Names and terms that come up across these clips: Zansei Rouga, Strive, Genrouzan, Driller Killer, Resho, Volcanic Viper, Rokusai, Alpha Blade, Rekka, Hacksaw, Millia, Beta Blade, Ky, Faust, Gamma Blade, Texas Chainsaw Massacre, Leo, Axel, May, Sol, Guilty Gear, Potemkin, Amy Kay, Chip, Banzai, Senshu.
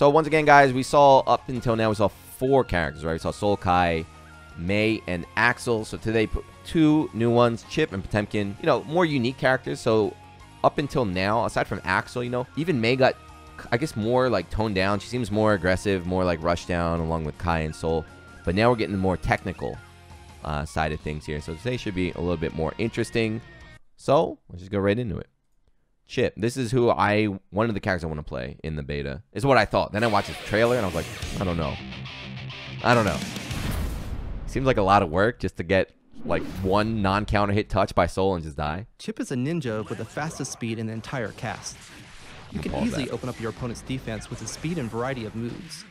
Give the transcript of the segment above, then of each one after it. So once again, guys, we saw up until now, we saw 4 characters, right? We saw Sol, Ky, May, and Axel. So today, 2 new ones, Chip and Potemkin. You know, more unique characters. So up until now, aside from Axel, you know, even May got, I guess, more like toned down. She seems more aggressive, more like rushed down, along with Ky and Sol. But now we're getting the more technical side of things here. So today should be a little bit more interesting. So let's just go right into it. Chip, this is who one of the characters I want to play in the beta, is what I thought. Then I watched the trailer and I was like, I don't know. Seems like a lot of work just to get like 1 non-counter hit touch by Sol and just die. Chip is a ninja with the fastest speed in the entire cast. You can easily open up your opponent's defense with his speed and variety of moves.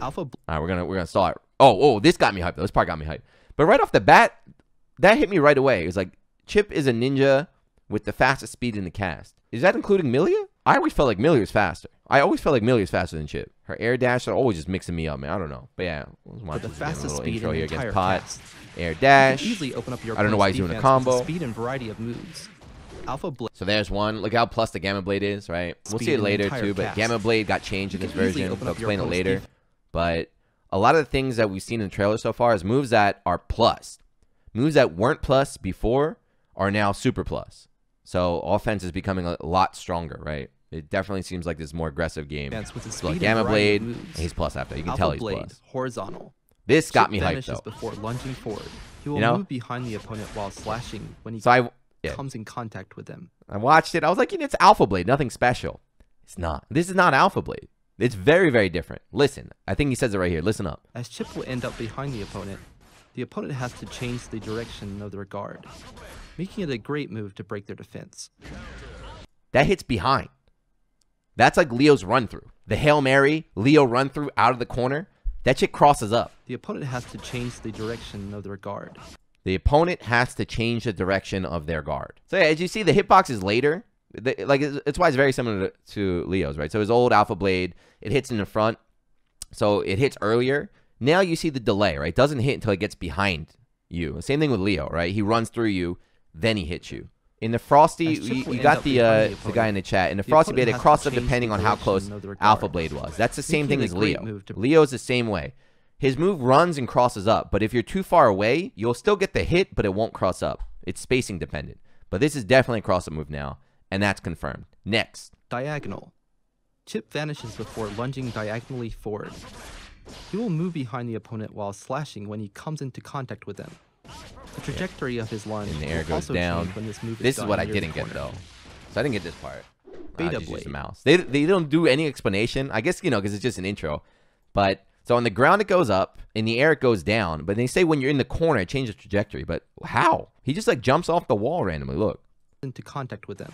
All right, we're gonna start. Oh, this got me hyped. This part got me hyped. But right off the bat, that hit me right away. It was like, Chip is a ninja with the fastest speed in the cast. Is that including Millia? I always felt like Millia was faster. I always felt like Millia was faster than Chip. Her air dash are always just mixing me up, man. I don't know. But yeah, watch the fastest speed in the entire cast. Air dash. Easily open up your, I don't know why he's doing a combo. Speed and variety of moves. Alpha Blade. So there's one. Look how plus the Gamma Blade is, right? We'll see it later too, but Gamma Blade got changed in this version. I'll explain it later. But a lot of the things that we've seen in the trailer so far is moves that are plus. Moves that weren't plus before are now super plus. So offense is becoming a lot stronger, right? It definitely seems like this more aggressive game. So like Gamma Blade, he's plus after. You can tell he's plus. Horizontal. This got me hyped though. Before lunging forward, he will move behind the opponent while slashing when he comes in contact with them. I watched it. I was like, it's Alpha Blade, nothing special. It's not. This is not Alpha Blade. It's very, very different. Listen, I think he says it right here. Listen up. As Chip will end up behind the opponent has to change the direction of their guard, making it a great move to break their defense. That hits behind. That's like Leo's run-through. The Hail Mary, Leo run-through out of the corner. That shit crosses up. The opponent has to change the direction of their guard. The opponent has to change the direction of their guard. So yeah, as you see, the hitbox is later. Like, it's why it's very similar to Leo's, right? So his old Alpha Blade, it hits in the front, so it hits earlier. Now you see the delay, right? It doesn't hit until it gets behind you. Same thing with Leo, right? He runs through you, then he hits you. In the Frosty, you got the guy in the chat. In the Frosty Blade, it crossed up depending on how close Alpha Blade was. That's the same thing as Leo. Leo's the same way. His move runs and crosses up, but if you're too far away, you'll still get the hit, but it won't cross up. It's spacing dependent. But this is definitely a cross-up move now. And that's confirmed. Next. Diagonal. Chip vanishes before lunging diagonally forward. He will move behind the opponent while slashing when he comes into contact with them. The trajectory of his lunge and the air goes down. When this move is what I didn't get though. So I didn't get this part. Beta Blade. The mouse. They don't do any explanation. I guess, you know, because it's just an intro. But so on the ground it goes up, in the air it goes down. But they say when you're in the corner it changes trajectory. But how? He just like jumps off the wall randomly. Look. Into contact with them.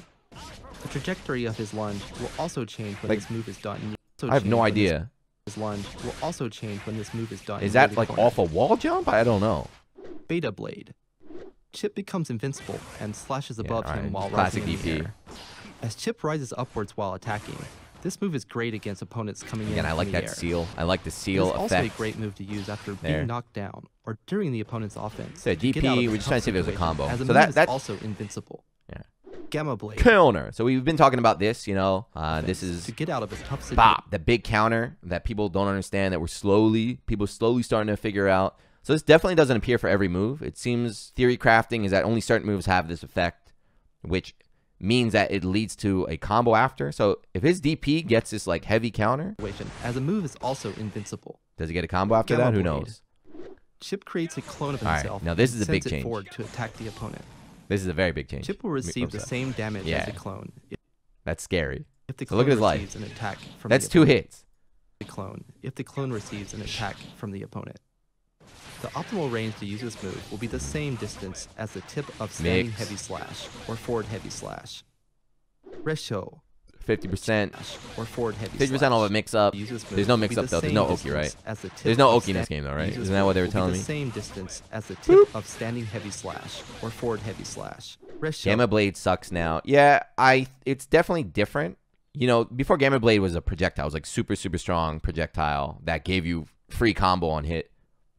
The trajectory of his lunge will also change when this move is done. I have no idea. His lunge will also change when this move is done. Is that like off a wall jump? I don't know. Beta Blade. Chip becomes invincible and slashes above him while rising in the air. As Chip rises upwards while attacking, this move is great against opponents coming in. And I like that seal. I like the seal effect. It's also a great move to use after being knocked down or during the opponent's offense. So DP, we're just trying to see if there's a combo. So that's also invincible. Yeah. Gamma Blade. Counter. So we've been talking about this, you know. This is to get out of a tough situation. Bop, the big counter that people don't understand, that people slowly starting to figure out. So this definitely doesn't appear for every move. It seems theory crafting is that only certain moves have this effect, which means that it leads to a combo after. So if his DP gets this like heavy counter, as a move is also invincible. Does he get a combo after that? Who knows? Chip creates a clone of himself. Now this is a big change. Forward to attack the opponent. This is a very big change. Chip will receive the same damage as a clone. That's scary. If the clone look at his life. An attack from that's the 2 hits. The clone. If the clone receives an attack from the opponent, the optimal range to use this move will be the same distance as the tip of standing heavy slash or forward heavy slash. Resho. 50% or forward heavy. 50% all the mix up. There's no mix up though. There's no Oki, right? There's no Oki in this game though, right? Isn't that what they were telling me? The same distance as the tip of standing heavy slash or forward heavy slash. Gamma Blade sucks now. Yeah, it's definitely different. You know, before Gamma Blade was a projectile. It was like super strong projectile that gave you free combo on hit.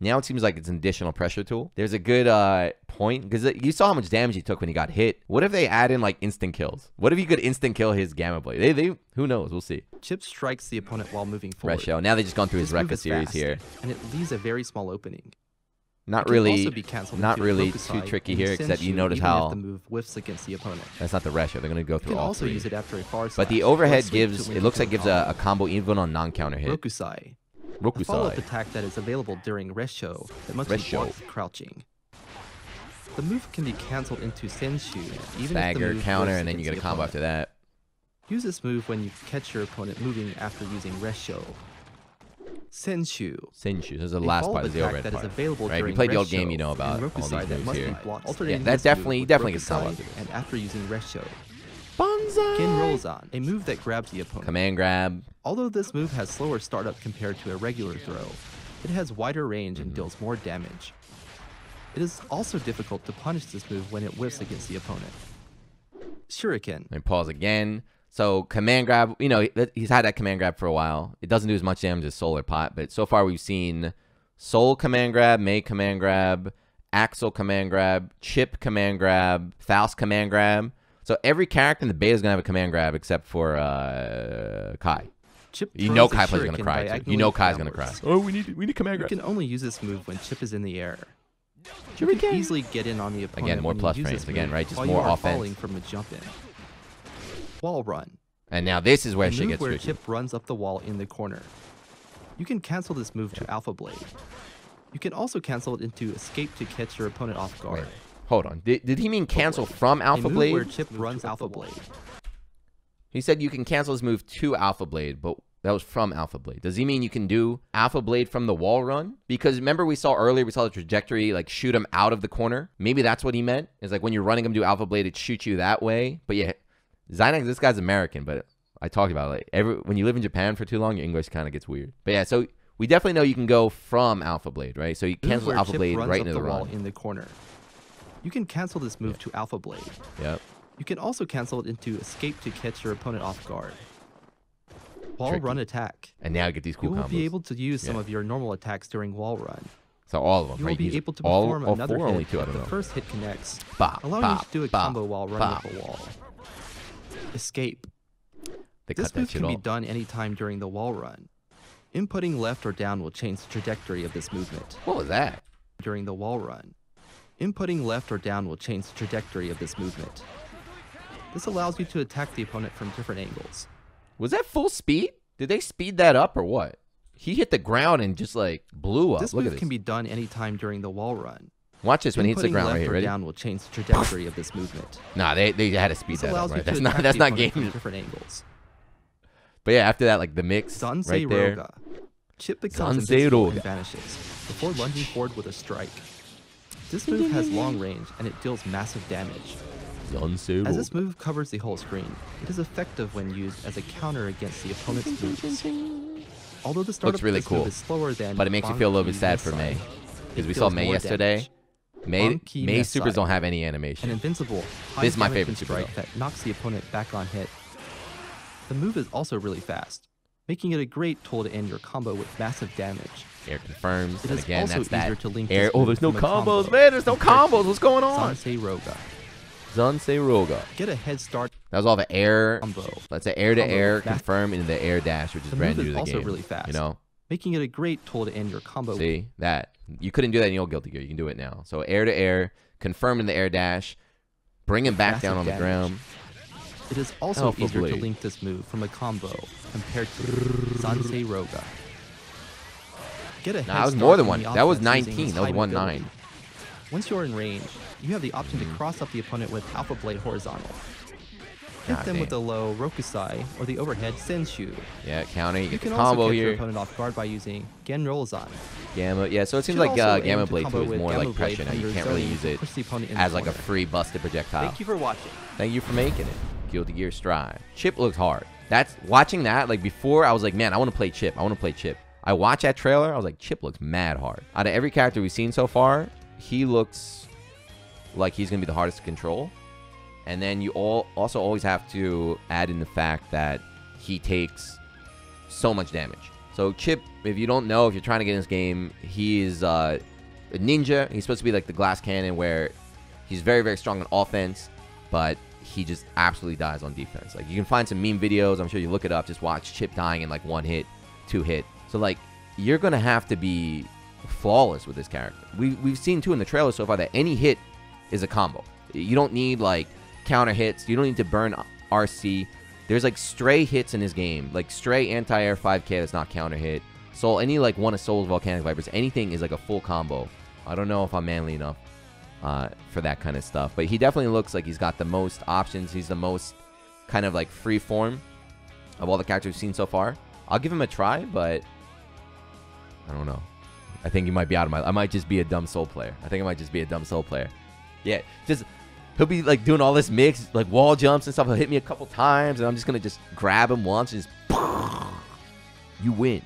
Now it seems like it's an additional pressure tool. There's a good point, because you saw how much damage he took when he got hit. What if they add in like instant kills? What if you could instant kill his Gamma Blade? Who knows? We'll see. Chip strikes the opponent while moving forward. Resho. Now they've just gone through his Rekka series here. And it leaves a very small opening. Not really too tricky here, except you notice how the move whiffs against the opponent. That's not the Resho. They're going to go through all three. Use it after a far slash, but the overhead gives, it looks like, gives a combo even on non-counter hit. Rokusai. A follow-up attack that is available during Resho that must be blocked with crouching. The move can be cancelled into Senshu, even stagger, if the counter, and then you get a combo after that. Use this move when you catch your opponent moving after using Resho. Senshu. This is the last part of the overhead part. Right? If you played the old game, you know about all these moves here. Yeah, that definitely gets combo. And after using Resho. Banzai! Genrouzan, a move that grabs the opponent. Command grab. Although this move has slower startup compared to a regular throw, it has wider range and deals more damage. It is also difficult to punish this move when it whiffs against the opponent. Shuriken. And pause again. So command grab, you know, he's had that command grab for a while. It doesn't do as much damage as Sol or Pot, but so far we've seen Sol command grab, May command grab, Axel command grab, Chip command grab, Faust command grab. So every character in the beta is going to have a command grab except for Ky. Chip, you know Ky plays going to cry. You know Kai's going to cry. Oh, we need command grab. You can only use this move when Chip is in the air. You can easily get in on the opponent. Again, more plus frames. Again, right? Just more offense. Falling from a jump in. Wall run. And now this is where shit gets tricky. Chip runs up the wall in the corner. You can cancel this move to Alpha Blade. You can also cancel it into escape to catch your opponent off guard. Wait, hold on. Did he mean cancel from Alpha Blade? Where Chip runs Alpha Blade. He said you can cancel his move to Alpha Blade, but that was from Alpha Blade. Does he mean you can do Alpha Blade from the wall run? Because remember we saw the trajectory, like shoot him out of the corner. Maybe that's what he meant. It's like when you're running him to Alpha Blade, it shoots you that way. But yeah. Zynex, this guy's American, but I talked about it. Like when you live in Japan for too long, your English kind of gets weird. But yeah, so we definitely know you can go from Alpha Blade, right? So you cancel Alpha Blade right into the wall in the corner. You can cancel this move to Alpha Blade. Yep. You can also cancel it into escape to catch your opponent off guard. Wall run attack. And now you get these cool combos. You will be able to use some of your normal attacks during wall run. So all of them, you right? You will be able to perform another hit if the first hit connects, allowing you to do a combo while running up a wall. Escape. This move can be done anytime during the wall run. Inputting left or down will change the trajectory of this movement. What was that? During the wall run. Inputting left or down will change the trajectory of this movement. This allows you to attack the opponent from different angles. Was that full speed? Did they speed that up or what? He hit the ground and just like blew up. This move can be done anytime during the wall run. Watch this when he hits the ground right here. Ready? Down will change the trajectory of this movement. Nah, they had to speed that up. Right? That's not game. Different angles. But yeah, after that, like the mix Zansei right there. Rouga. Chip becomes invisible and vanishes before lunging forward with a strike. This move has long range and it deals massive damage. As this move covers the whole screen, it is effective when used as a counter against the opponent's moves. Although the startup move is slower than, but it makes you feel a little bit sad for May, because we saw May yesterday. Damage. May supers don't have any animation. An invincible this is my favorite super that knocks the opponent back on hit. The move is also really fast, making it a great tool to end your combo with massive damage. Air confirms. It is again, also that's easier to link air. Oh, there's no combos, man. There's no combos. What's going on? Zansei Rouga. Get a head start. That was all the air. That's an air-to-air confirm into the air dash, which is brand new to the game. The move is also really fast. You know? Making it a great tool to end your combo. See that? You couldn't do that in old Guilty Gear. You can do it now. So air to air, confirm in the air dash, bring him back down on the ground. It is also easier to link this move from a combo compared to Zansei Rouga. Get a head start. That was more than one. That was 19. That was 1-9. Once you're in range, you have the option to cross up the opponent with Alpha Blade horizontal. Hit them with the low Rokusai or the overhead Senshu. Yeah, counter. You can also catch your opponent off guard by using Genrouzan. Gamma, yeah. So it seems like Gamma Blade 2 is more like pressure now. You can't really use it as like a free busted projectile. Thank you for watching. Thank you for making it. Guilty Gear Strive. Chip looks hard. That's watching that. Like before, I was like, man, I want to play Chip. I want to play Chip. I watched that trailer. I was like, Chip looks mad hard. Out of every character we've seen so far, he looks like he's gonna be the hardest to control. And then you also always have to add in the fact that he takes so much damage. So Chip, if you don't know, if you're trying to get in this game, he is a ninja. He's supposed to be like the glass cannon where he's very, very strong on offense, but he just absolutely dies on defense. Like, you can find some meme videos. I'm sure you look it up. Just watch Chip dying in like one hit, two hit. So like, you're going to have to be flawless with this character. We've seen too in the trailer so far that any hit is a combo. You don't need like counter hits. You don't need to burn RC. There's like stray hits in his game, like stray anti-air 5k that's not counter hit. Sol, any like one of Sol's Volcanic Vipers, anything is like a full combo. I don't know if I'm manly enough for that kind of stuff, but he definitely looks like he's got the most options. He's the most kind of like free form of all the characters we've seen so far. I'll give him a try, but I don't know. I think he might be out of my... I might just be a dumb Sol player. I think I might just be a dumb Sol player. Yeah, just... He'll be like doing all this mix, like wall jumps and stuff. He'll hit me a couple times, and I'm just going to just grab him once and just... You win.